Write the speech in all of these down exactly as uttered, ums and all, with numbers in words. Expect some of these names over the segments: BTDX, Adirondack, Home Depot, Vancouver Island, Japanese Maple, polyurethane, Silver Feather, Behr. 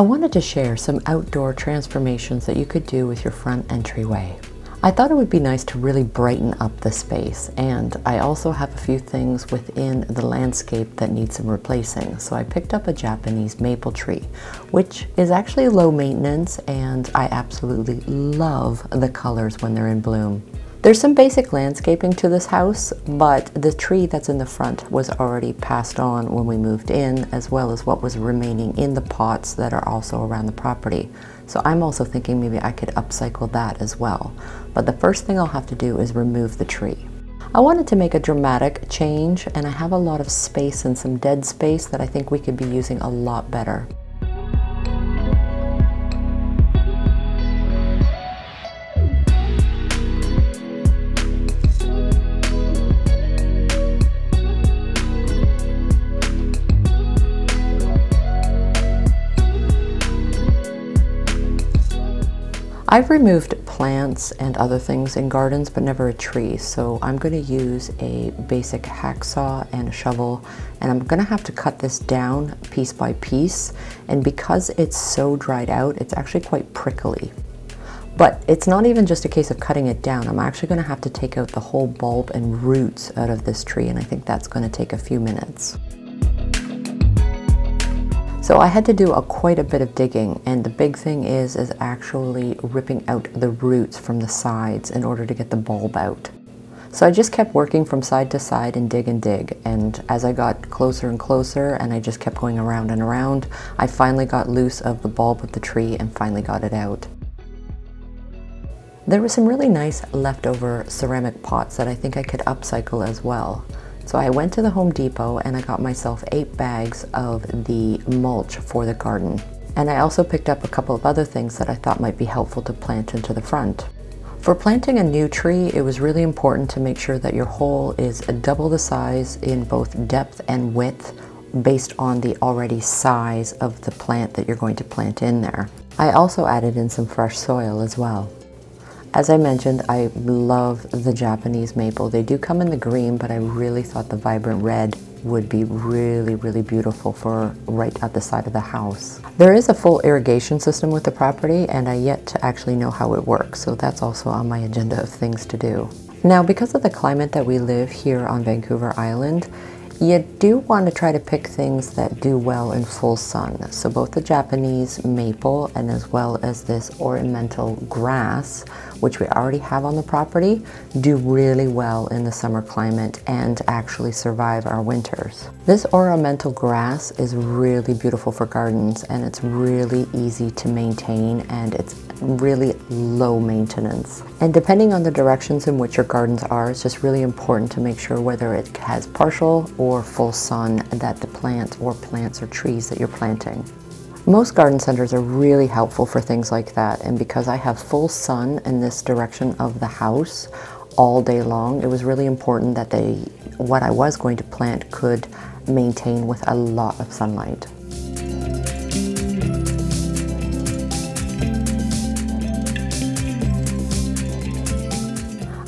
I wanted to share some outdoor transformations that you could do with your front entryway. I thought it would be nice to really brighten up the space, and I also have a few things within the landscape that need some replacing, so I picked up a Japanese maple tree, which is actually low maintenance, and I absolutely love the colors when they're in bloom. There's some basic landscaping to this house, but the tree that's in the front was already passed on when we moved in, as well as what was remaining in the pots that are also around the property. So I'm also thinking maybe I could upcycle that as well. But the first thing I'll have to do is remove the tree. I wanted to make a dramatic change, and I have a lot of space and some dead space that I think we could be using a lot better. I've removed plants and other things in gardens, but never a tree, so I'm going to use a basic hacksaw and a shovel, and I'm going to have to cut this down piece by piece, and because it's so dried out, it's actually quite prickly. But it's not even just a case of cutting it down, I'm actually going to have to take out the whole bulb and roots out of this tree, and I think that's going to take a few minutes. So I had to do a, quite a bit of digging, and the big thing is is actually ripping out the roots from the sides in order to get the bulb out. So I just kept working from side to side and dig and dig, and as I got closer and closer and I just kept going around and around, I finally got loose of the bulb of the tree and finally got it out. There were some really nice leftover ceramic pots that I think I could upcycle as well. So I went to the Home Depot and I got myself eight bags of the mulch for the garden. And I also picked up a couple of other things that I thought might be helpful to plant into the front. For planting a new tree, it was really important to make sure that your hole is double the size in both depth and width based on the already size of the plant that you're going to plant in there. I also added in some fresh soil as well. As I mentioned, I love the Japanese maple. They do come in the green, but I really thought the vibrant red would be really, really beautiful for right at the side of the house. There is a full irrigation system with the property, and I yet to actually know how it works, so that's also on my agenda of things to do. Now, because of the climate that we live here on Vancouver Island, you do want to try to pick things that do well in full sun. So both the Japanese maple and as well as this ornamental grass, which we already have on the property, do really well in the summer climate and actually survive our winters. This ornamental grass is really beautiful for gardens, and it's really easy to maintain, and it's really low maintenance. And depending on the directions in which your gardens are, it's just really important to make sure whether it has partial or or full sun that the plant or plants or trees that you're planting. Most garden centers are really helpful for things like that, and because I have full sun in this direction of the house all day long, it was really important that they, what I was going to plant could maintain with a lot of sunlight.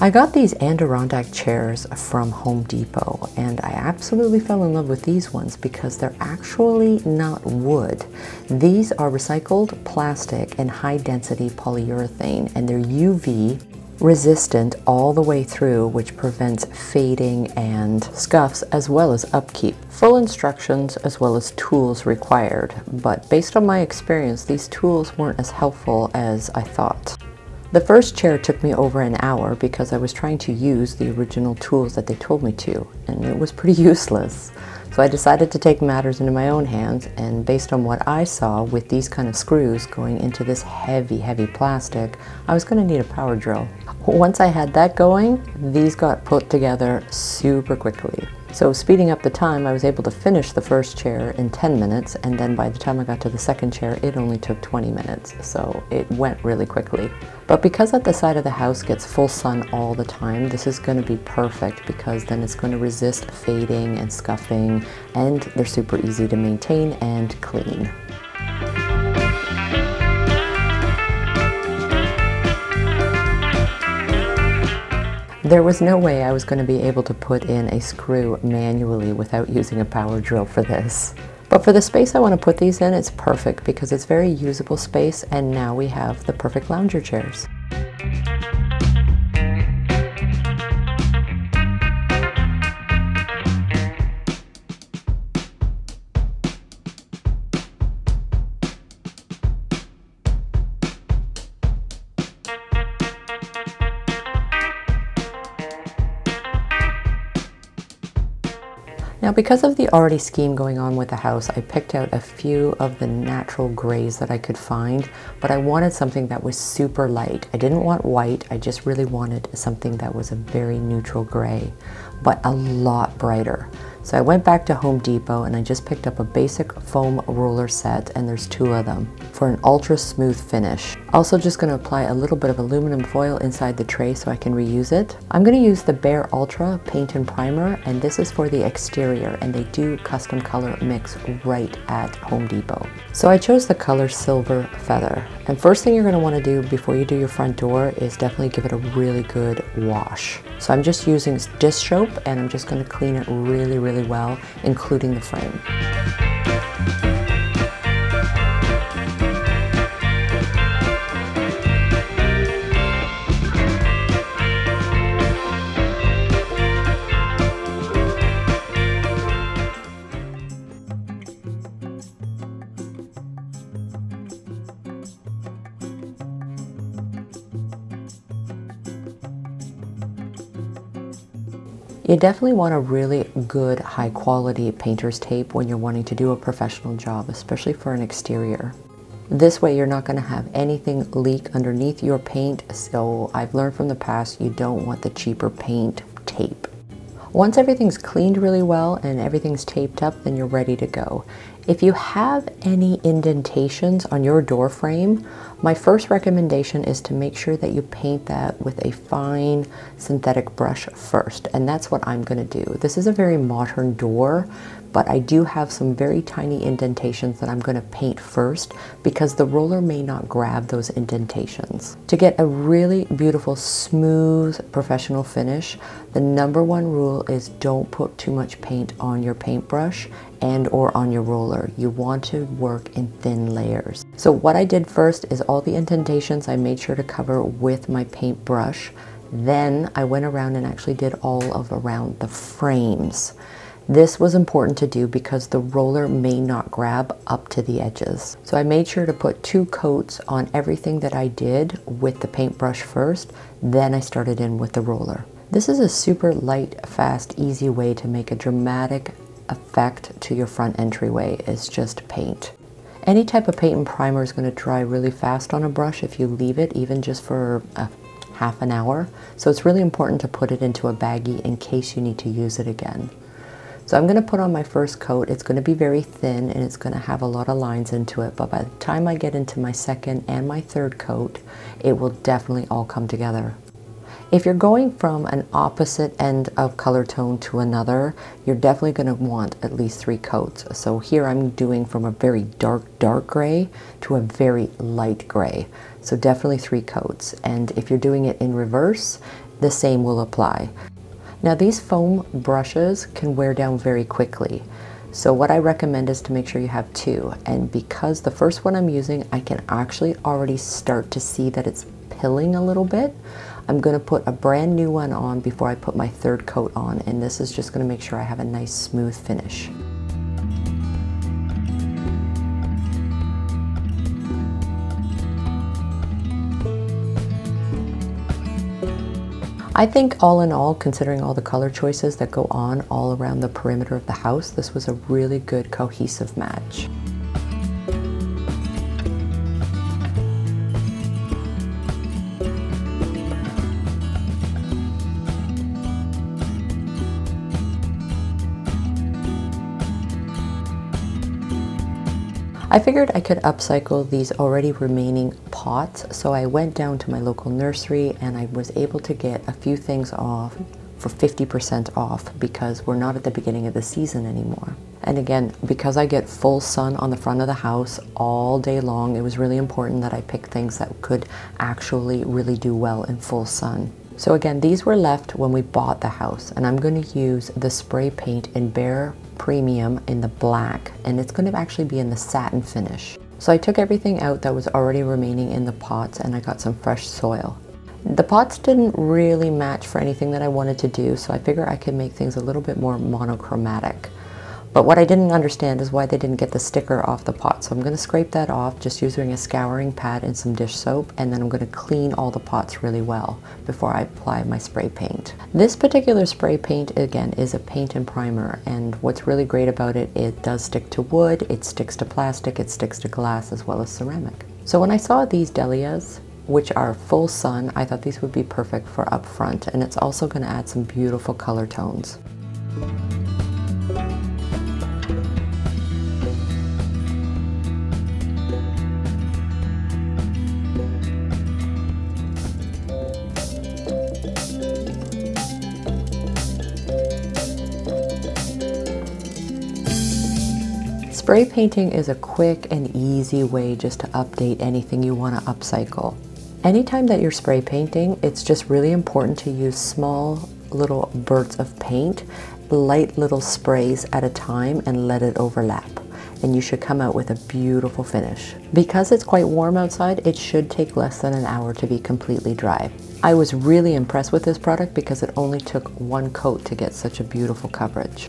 I got these Adirondack chairs from Home Depot, and I absolutely fell in love with these ones because they're actually not wood. These are recycled plastic and high density polyurethane, and they're U V resistant all the way through, which prevents fading and scuffs as well as upkeep. Full instructions as well as tools required, but based on my experience, these tools weren't as helpful as I thought. The first chair took me over an hour because I was trying to use the original tools that they told me to, and it was pretty useless. So I decided to take matters into my own hands, and based on what I saw with these kind of screws going into this heavy, heavy plastic, I was going to need a power drill. Once I had that going, these got put together super quickly. So speeding up the time, I was able to finish the first chair in ten minutes, and then by the time I got to the second chair, it only took twenty minutes, so it went really quickly. But because at the side of the house gets full sun all the time, this is going to be perfect because then it's going to resist fading and scuffing, and they're super easy to maintain and clean. There was no way I was going to be able to put in a screw manually without using a power drill for this. But for the space I want to put these in, it's perfect because it's very usable space, and now we have the perfect lounger chairs. Now, because of the already scheme going on with the house, I picked out a few of the natural grays that I could find, but I wanted something that was super light. I didn't want white, I just really wanted something that was a very neutral gray, but a lot brighter. So I went back to Home Depot and I just picked up a basic foam roller set, and there's two of them, for an ultra smooth finish. Also just gonna apply a little bit of aluminum foil inside the tray so I can reuse it. I'm gonna use the Behr Ultra paint and primer, and this is for the exterior, and they do custom color mix right at Home Depot. So I chose the color Silver Feather. And first thing you're gonna wanna do before you do your front door is definitely give it a really good wash. So I'm just using dish soap and I'm just gonna clean it really, really well, including the frame. You definitely want a really good high quality painter's tape when you're wanting to do a professional job, especially for an exterior. This way you're not going to have anything leak underneath your paint, so I've learned from the past you don't want the cheaper paint tape. Once everything's cleaned really well and everything's taped up, then you're ready to go. If you have any indentations on your door frame, my first recommendation is to make sure that you paint that with a fine synthetic brush first, and that's what I'm gonna do. This is a very modern door, but I do have some very tiny indentations that I'm gonna paint first because the roller may not grab those indentations. To get a really beautiful, smooth, professional finish, the number one rule is don't put too much paint on your paintbrush and or on your roller. You want to work in thin layers. So what I did first is all the indentations I made sure to cover with my paintbrush. Then I went around and actually did all of around the frames. This was important to do because the roller may not grab up to the edges. So I made sure to put two coats on everything that I did with the paintbrush first, then I started in with the roller. This is a super light, fast, easy way to make a dramatic effect to your front entryway, is just paint. Any type of paint and primer is going to dry really fast on a brush if you leave it even just for a half an hour. So it's really important to put it into a baggie in case you need to use it again. So I'm going to put on my first coat. It's going to be very thin and it's going to have a lot of lines into it, but by the time I get into my second and my third coat, it will definitely all come together. If you're going from an opposite end of color tone to another, you're definitely going to want at least three coats. So here I'm doing from a very dark, dark gray to a very light gray. So definitely three coats. And if you're doing it in reverse, the same will apply. Now these foam brushes can wear down very quickly. So what I recommend is to make sure you have two. And because the first one I'm using, I can actually already start to see that it's pilling a little bit. I'm going to put a brand new one on before I put my third coat on, and this is just going to make sure I have a nice smooth finish. I think all in all, considering all the color choices that go on all around the perimeter of the house, this was a really good cohesive match. I figured I could upcycle these already remaining pots, so I went down to my local nursery and I was able to get a few things off for fifty percent off because we're not at the beginning of the season anymore. And again, because I get full sun on the front of the house all day long, it was really important that I pick things that could actually really do well in full sun. So again, these were left when we bought the house, and I'm going to use the spray paint in Behr Premium in the black, and it's going to actually be in the satin finish. So I took everything out that was already remaining in the pots, and I got some fresh soil. The pots didn't really match for anything that I wanted to do, so I figure I could make things a little bit more monochromatic. But what I didn't understand is why they didn't get the sticker off the pot. So I'm going to scrape that off just using a scouring pad and some dish soap, and then I'm going to clean all the pots really well before I apply my spray paint. This particular spray paint, again, is a paint and primer, and what's really great about it, it does stick to wood, it sticks to plastic, it sticks to glass, as well as ceramic. So when I saw these dahlias, which are full sun, I thought these would be perfect for up front, and it's also going to add some beautiful color tones. Spray painting is a quick and easy way just to update anything you want to upcycle. Anytime that you're spray painting, it's just really important to use small little bursts of paint, light little sprays at a time, and let it overlap. And you should come out with a beautiful finish. Because it's quite warm outside, it should take less than an hour to be completely dry. I was really impressed with this product because it only took one coat to get such a beautiful coverage.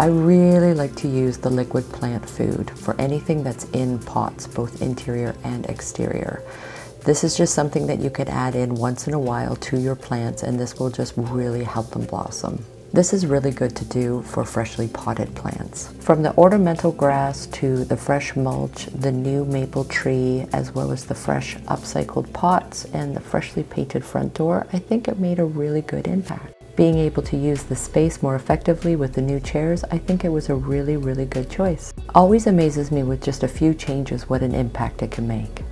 I really like to use the liquid plant food for anything that's in pots, both interior and exterior. This is just something that you could add in once in a while to your plants, and this will just really help them blossom. This is really good to do for freshly potted plants. From the ornamental grass to the fresh mulch, the new maple tree, as well as the fresh upcycled pots and the freshly painted front door, I think it made a really good impact. Being able to use the space more effectively with the new chairs, I think it was a really, really good choice. Always amazes me with just a few changes what an impact it can make.